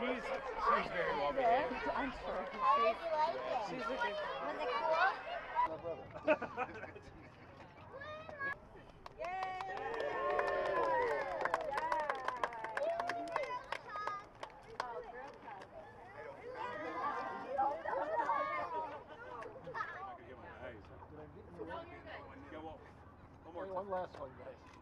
She's very well behaved. I'm sure. How did you like it? She's looking. Was it cool? My brother. Yay! Yeah. One last one, guys.